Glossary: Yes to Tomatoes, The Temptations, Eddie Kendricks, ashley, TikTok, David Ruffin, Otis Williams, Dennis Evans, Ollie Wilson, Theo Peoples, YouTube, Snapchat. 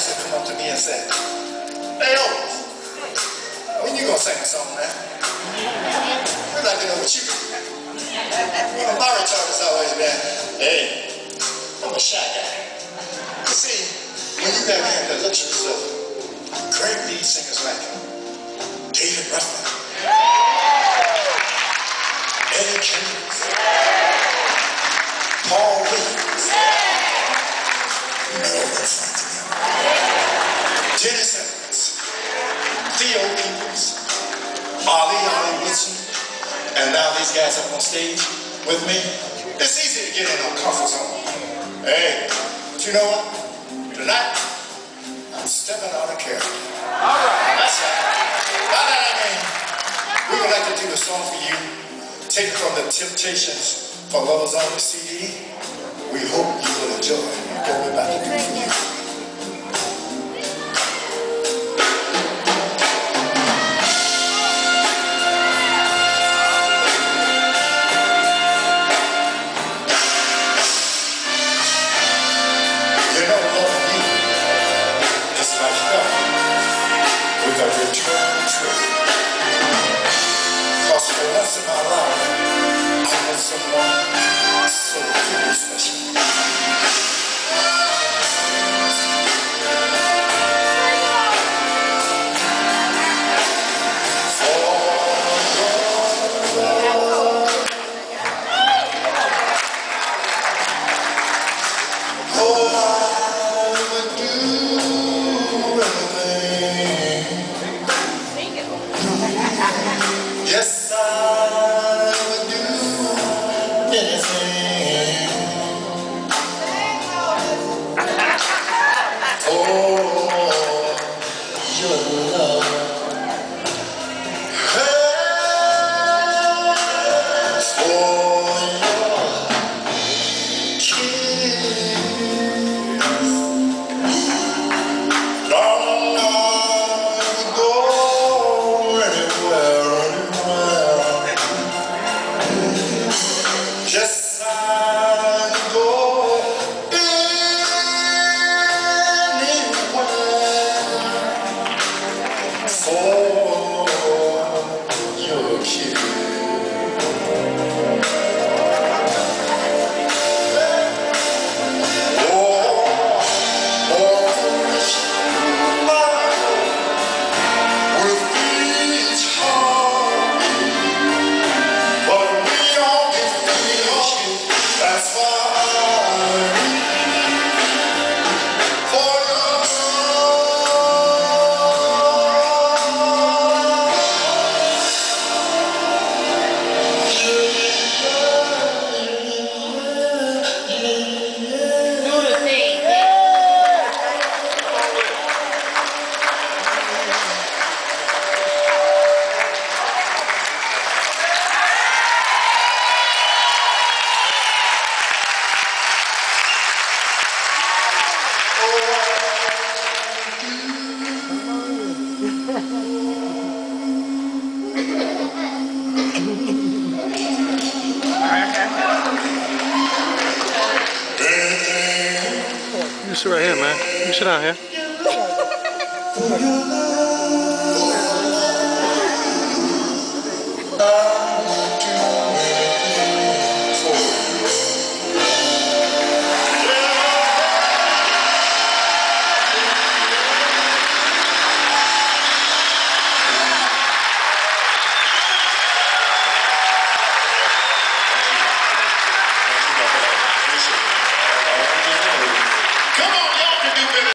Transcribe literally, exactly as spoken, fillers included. pastor come up to me and said, "Hey, Otis, when you gonna sing a song, man? We'd like to know what you do." Well, my return has always been, "Hey, I'm a shy guy." You see, when you got in the luxuries of great lead singers like David Ruffin, Eddie Kendricks, Paul Williams, Mel Gibson, Dennis Evans, Theo Peoples, Ollie Ollie Wilson, and now these guys up on stage with me. It's easy to get in our comfort zone. Hey, but you know what? Tonight, I'm stepping out of character. All right. That's right. By that I mean, we would like to do a song for you, taken from the Temptations for Lovers Only C D. We hope you will enjoy what we're about to do for you. You know, loving you is like nothing with a return trip. Cause for once in my life, I know someone so very special. You sit right here, man. You sit down here.